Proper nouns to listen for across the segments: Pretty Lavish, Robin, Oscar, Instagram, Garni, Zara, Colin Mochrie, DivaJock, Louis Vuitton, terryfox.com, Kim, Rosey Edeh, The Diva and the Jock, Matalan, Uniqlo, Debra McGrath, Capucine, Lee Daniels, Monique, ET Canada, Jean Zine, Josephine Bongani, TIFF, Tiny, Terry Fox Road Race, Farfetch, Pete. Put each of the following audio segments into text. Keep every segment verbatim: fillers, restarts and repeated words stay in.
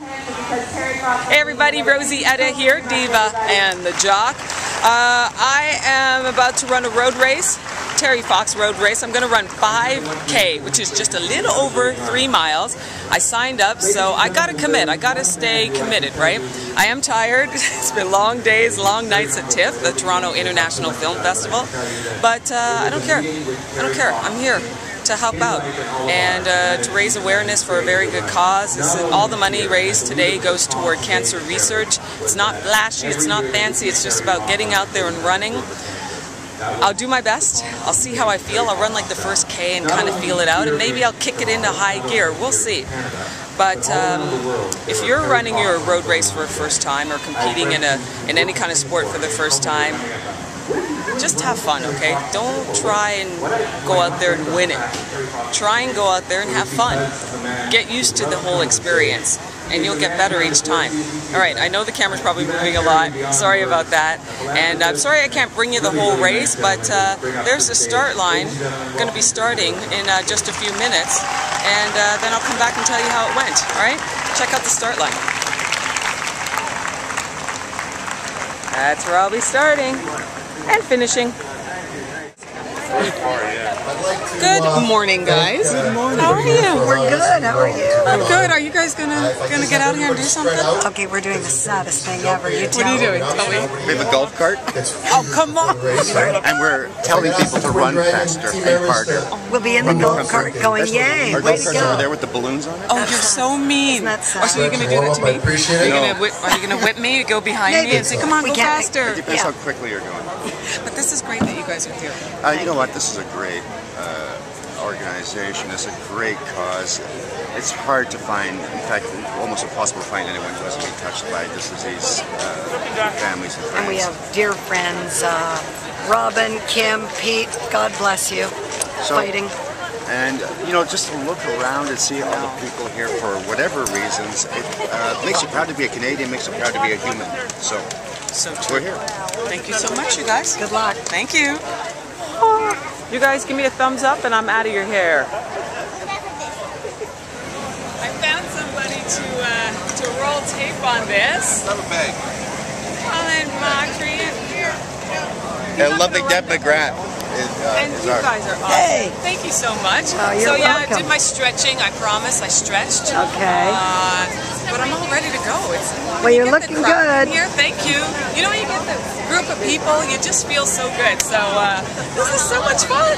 Hey everybody, Rosey Edeh here, Diva and the Jock. Uh, I am about to run a road race, Terry Fox Road Race. I'm going to run five K, which is just a little over three miles. I signed up, so I got to commit. I got to stay committed, right? I am tired. It's been long days, long nights at TIFF, the Toronto International Film Festival. But uh, I don't care. I don't care. I'm here to help out and uh, to raise awareness for a very good cause. It's, all the money raised today goes toward cancer research. It's not flashy, it's not fancy, it's just about getting out there and running. I'll do my best. I'll see how I feel. I'll run like the first K and kind of feel it out, and maybe I'll kick it into high gear. We'll see. But um, if you're running your road race for the first time or competing in, a, in any kind of sport for the first time, just have fun, okay? Don't try and go out there and win it. Try and go out there and have fun. Get used to the whole experience, and you'll get better each time. All right, I know the camera's probably moving a lot. Sorry about that. And I'm sorry I can't bring you the whole race, but uh, there's the start line. I'm going to be starting in uh, just a few minutes, and uh, then I'll come back and tell you how it went, all right? Check out the start line. That's where I'll be starting. And finishing. Good morning, guys. Good morning. How are you? We're good. How are you? I'm good. Are you guys gonna gonna get out here and do something? Okay, we're doing the saddest thing ever. You tell What are you doing? Tell me. We have a golf cart. Oh, come on! And we're telling people to run faster and harder. We'll be in the golf cart going, yay! Our golf cart's over there with the balloons on it. Oh, you're so mean. Oh, so you're gonna do that to me? Are you gonna whip, are you gonna whip me? Go behind me and say, come on, go faster? It depends how quickly you're going. But this is great that you guys are here. Uh, you know what? This is a great uh, organization. It's a great cause. It's hard to find, in fact, almost impossible to find anyone who hasn't been touched by this disease, uh, families and friends. And we have dear friends, uh, Robin, Kim, Pete, God bless you, so, fighting. And, you know, just to look around and see all the people here for whatever reasons, it uh, makes you proud to be a Canadian, makes you proud to be a human. So, so we're here. Thank you so much, you guys. Good luck. Thank you. Oh, you guys give me a thumbs up and I'm out of your hair. I found somebody to, uh, to roll tape on this. Another bag. Colin Mochrie. I love the Debra McGrath. Is, uh, and you our... guys are awesome. Hey. Thank you so much. Oh, you're so yeah, welcome. I did my stretching. I promise, I stretched. Okay. Uh, but I'm all ready to go. It's, well, you're looking good. Here, thank you. You know, you get the group of people, you just feel so good. So uh, this is so much fun.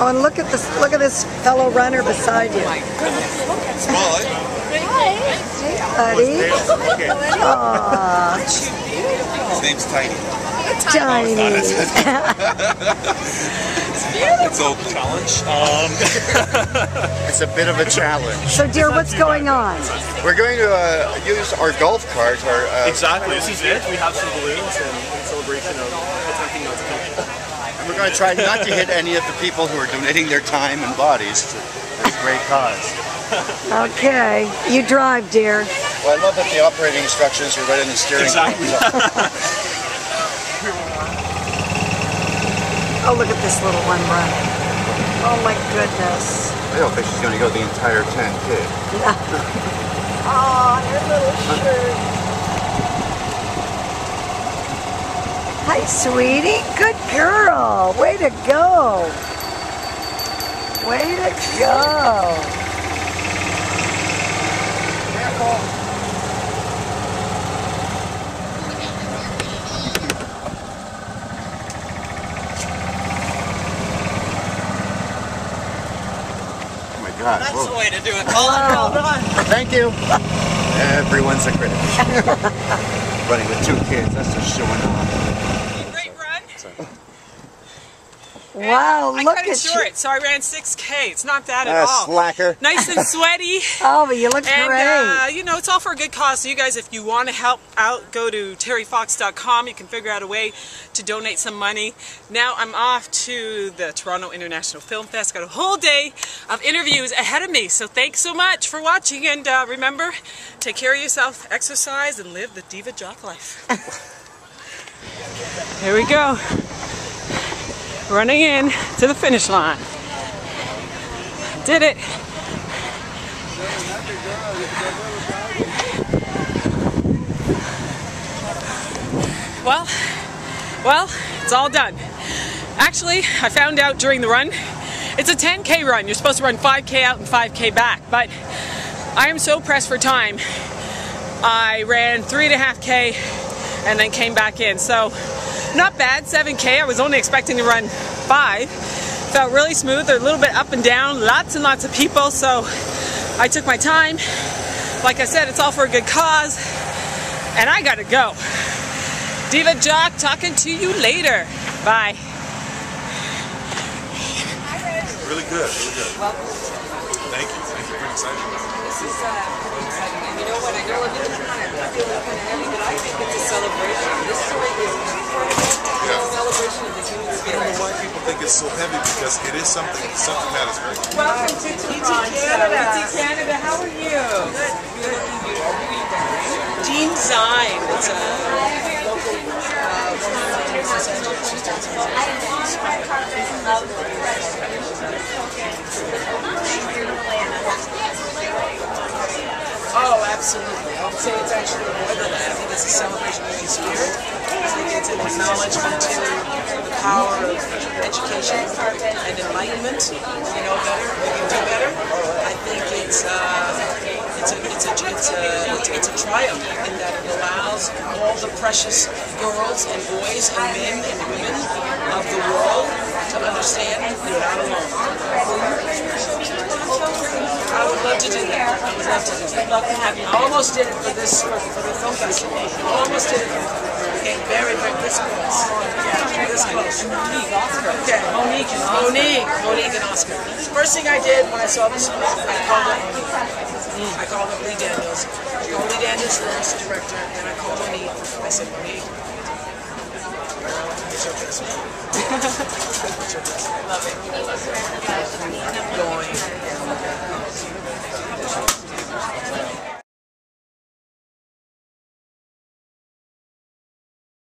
Oh, and look at this! Look at this fellow runner beside you. Oh my goodness! Look at Molly. Hi, buddy. Aww. His name's Tiny. Tiny. No, it's, it's, it's beautiful. It's a challenge. Um, it's a bit of a challenge. So, dear, what's going on? We're going to uh, use our golf cart. Our, uh, exactly. This is it. We have some balloons and in celebration of attempting not to kill. And we're going to try not to hit any of the people who are donating their time and bodies to this great cause. Okay. You drive, dear. Well, I love that the operating instructions are right in the steering exactly. wheel. Oh, look at this little one running. Oh my goodness. I don't think she's going to go the entire ten K. No. Aw, her little shirt. Hi, sweetie. Good girl. Way to go. Way to go. Careful. God. That's Whoa. the way to do it, Colin. Well done. Thank you. Everyone's a critic. Running with two kids, that's just showing off. Great run. Sorry. Wow, and look at you. I cut it short, you. so I ran six K. It's not bad uh, at all. Slacker. Nice and sweaty. Oh, but you look and, great. And, uh, you know, it's all for a good cause. So you guys, if you want to help out, go to terry fox dot com. You can figure out a way to donate some money. Now I'm off to the Toronto International Film Fest. Got a whole day of interviews ahead of me, so thanks so much for watching, and uh, remember, take care of yourself, exercise, and live the Diva Jock life. Here we go, running in to the finish line. Did it. Well, well, it's all done. Actually, I found out during the run, it's a ten K run. You're supposed to run five K out and five K back, but I am so pressed for time. I ran three and a half K and then came back in. So not bad, seven K. I was only expecting to run five. Felt really smooth. They're a little bit up and down, lots and lots of people. So I took my time. Like I said, it's all for a good cause. And I gotta go. Diva Jock, talking to you later. Bye. Really good, really good. Welcome. Thank you, thank you. Pretty excited. This is uh, pretty exciting. And you know what? I know I've been kind of feeling kind of heavy, but I think it's a celebration. This is really is yeah. a celebration of the human spirit. I don't know why people think it's so heavy because it is something, something that is very good. Welcome to T T Canada. T T Canada, how are you? Good. You're looking beautiful. Jean Zine. It's a local woman. Oh, absolutely. I would say it's actually more than that. I think it's a celebration of the spirit. I think it's an acknowledgement to the power of education and enlightenment. You know better, you can do better. I think it's uh, It's a, it's, a, it's, a, it's a triumph in that it allows all the precious girls and boys and men and women of the world to understand you're not alone. I would love to do that. I would love to do that. Love to have you. I almost did it for this, for, for the film festival. I almost did it for the game. Very, very, this close. Yeah, this close. Monique, Oscar. Okay. Monique and Oscar. Monique. Monique and Oscar. First thing I did when I saw this film, I called it. I called up Lee Daniels. I called Lee Daniels, the artistic director, and I called Monique. I said, Monique, it's your best. It's your best. I love it. I love it. Going.